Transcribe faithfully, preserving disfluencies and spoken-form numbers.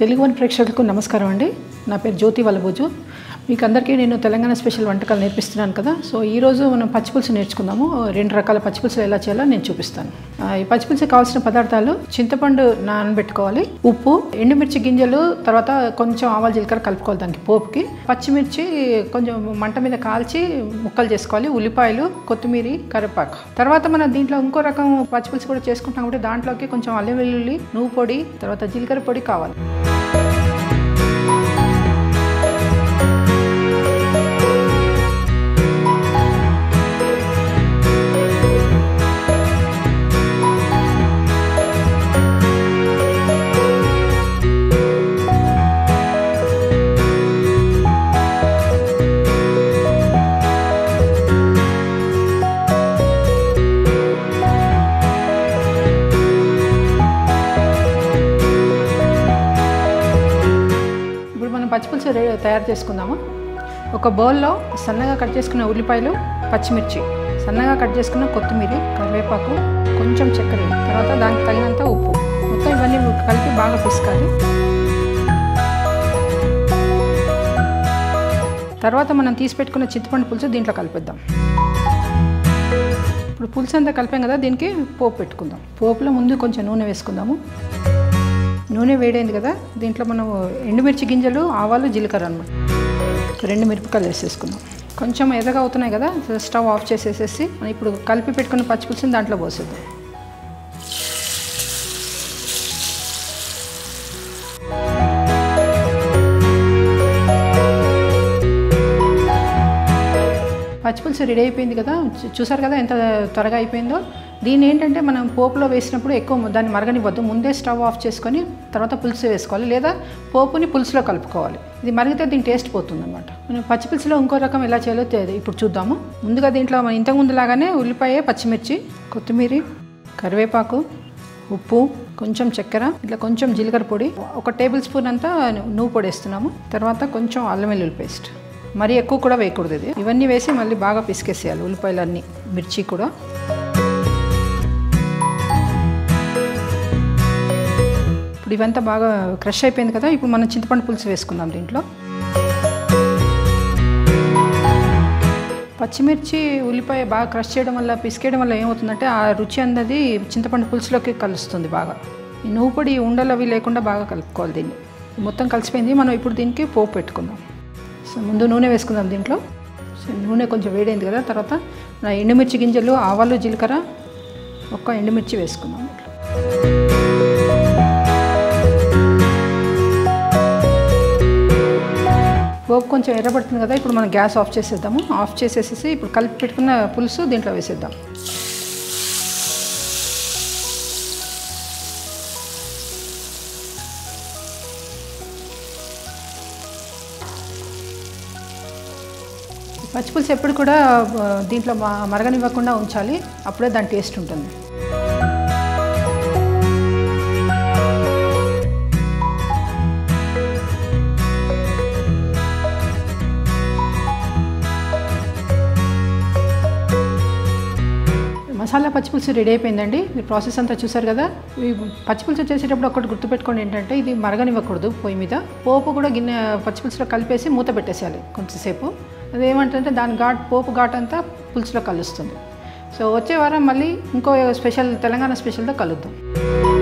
Telugu one ప్రేక్షకులకు నమస్కారం అండి. నా పేరు జ్యోతి వలబోజు. మీకు అందరికీ నేను తెలంగాణ స్పెషల్ వంటకాలు నేర్పిస్తున్నాను కదా, సో ఈరోజు మనం పచ్చిపులుసు నేర్చుకుందాము. రెండు రకాల పచ్చిపులుసులు ఎలా చేయాలో నేను చూపిస్తాను. ఈ పచ్చిపులుసు కావాల్సిన పదార్థాలు: చింతపండు నానబెట్టుకోవాలి, ఉప్పు, ఎండుమిర్చి గింజలు, తర్వాత కొంచెం ఆవాలు జీలకర్ర కలుపుకోవాలి దానికి పోపుకి, పచ్చిమిర్చి కొంచెం మంట మీద కాల్చి ముక్కలు చేసుకోవాలి, ఉల్లిపాయలు, కొత్తిమీర, కరివేపాకు. తర్వాత మనం దీంట్లో ఇంకో రకం పచ్చిపులుసు కూడా చేసుకుంటాం కాబట్టి దాంట్లోకి కొంచెం అల్లం వెల్లుల్లి, నువ్వు పొడి, తర్వాత జీలకర్ర పొడి కావాలి. పచ్చిపులుసు తయారు చేసుకుందాము. ఒక బౌల్లో సన్నగా కట్ చేసుకున్న ఉల్లిపాయలు, పచ్చిమిర్చి, సన్నగా కట్ చేసుకున్న కొత్తిమీర, కరివేపాకు, కొంచెం చక్కెర, తర్వాత దానికి తగినంత ఉప్పు, మొత్తం ఇవన్నీ కలిపి బాగా పిసకాలి. తర్వాత మనం తీసి పెట్టుకున్న చింతపండు పులుసు దీంట్లో కలిపేద్దాం. ఇప్పుడు పులుసు అంతా కలిపాం కదా, దీనికి పోపు పెట్టుకుందాం. పోపులో ముందు కొంచెం నూనె వేసుకుందాము. నూనె వేడైంది కదా, దీంట్లో మనం ఎండుమిర్చి గింజలు, ఆవాలు, జీలకర్ర అనమాట, రెండు మిరపకాయలు వేసేసుకుందాం. కొంచెం ఎదగా అవుతున్నాయి కదా, స్టవ్ ఆఫ్ చేసేసేసి మనం ఇప్పుడు కలిపి పెట్టుకున్న పచ్చిపులుసుని దాంట్లో పోసేద్దాం. పచ్చిపులుసు రెడీ అయిపోయింది కదా, చూసారు కదా ఎంత త్వరగా అయిపోయిందో. దీని ఏంటంటే మనం పోపులో వేసినప్పుడు ఎక్కువ దాన్ని మరగనివ్వద్దు, ముందే స్టవ్ ఆఫ్ చేసుకొని తర్వాత పులుసు వేసుకోవాలి, లేదా పోపుని పులుసులో కలుపుకోవాలి. ఇది మరిగితే దీని టేస్ట్ పోతుంది అనమాట. మనం పచ్చిపులుసులో ఇంకో రకం ఎలా చేయాలో ఇప్పుడు చూద్దాము. ముందుగా దీంట్లో మనం ఇంతకుముందు లాగానే ఉల్లిపాయ, పచ్చిమిర్చి, కొత్తిమీర, కరివేపాకు, ఉప్పు, కొంచెం చక్కెర, ఇట్లా కొంచెం జీలకర్ర పొడి, ఒక టేబుల్ స్పూన్ అంతా నువ్వు పొడి వేస్తున్నాము, తర్వాత కొంచెం అల్లం వెల్లుల్లి పేస్ట్, మరీ ఎక్కువ కూడా వేయకూడదు ఇది. ఇవన్నీ వేసి మళ్ళీ బాగా పిసికేసేయాలి, ఉల్లిపాయలన్నీ, మిర్చి కూడా. ఇప్పుడు ఇవంతా బాగా క్రష్ అయిపోయింది కదా, ఇప్పుడు మనం చింతపండు పులుసు వేసుకుందాం. దీంట్లో పచ్చిమిర్చి, ఉల్లిపాయ బాగా క్రష్ చేయడం వల్ల, పిసికేయడం వల్ల ఏమవుతుందంటే ఆ రుచి అన్నది చింతపండు పులుసులోకి కలుస్తుంది బాగా. ఈ నువ్వు పొడి ఉండలు అవి లేకుండా బాగా కలుపుకోవాలి. దీన్ని మొత్తం కలిసిపోయింది, మనం ఇప్పుడు దీనికి పోపు పెట్టుకుందాం. సో ముందు నూనె వేసుకుందాం దీంట్లో. సో నూనె కొంచెం వేడైంది కదా, తర్వాత నా ఎండుమిర్చి గింజలు, ఆవాలు, జీలకర్ర, ఒక్క ఎండుమిర్చి వేసుకుందాం. పోపు కొంచెం ఎర్రబడుతుంది కదా, ఇప్పుడు మనం గ్యాస్ ఆఫ్ చేసేద్దాము. ఆఫ్ చేసేసేసి ఇప్పుడు కలిపి పెట్టుకున్న పులుసు దీంట్లో వేసేద్దాం. పచ్చిపులుసు ఎప్పుడు కూడా దీంట్లో మరగనివ్వకుండా ఉంచాలి, అప్పుడే దాని టేస్ట్ ఉంటుంది. మసాలా పచ్చిపులుసు రెడీ అయిపోయిందండి. మీరు ప్రాసెస్ అంతా చూసారు కదా. ఈ పచ్చిపులుసు చేసేటప్పుడు ఒకటి గుర్తుపెట్టుకోండి ఏంటంటే, ఇది మరగనివ్వకూడదు పొయ్యి మీద. పోపు కూడా గిన్నె పచ్చిపులుసులో కలిపేసి మూత పెట్టేసేయాలి కొంచెంసేపు. అదేమంటే దాని ఘాట్, పోపు ఘాట్ అంతా పులుసులో కలుస్తుంది. సో వచ్చే వారం మళ్ళీ ఇంకో స్పెషల్, తెలంగాణ స్పెషల్తో కలుద్దాం.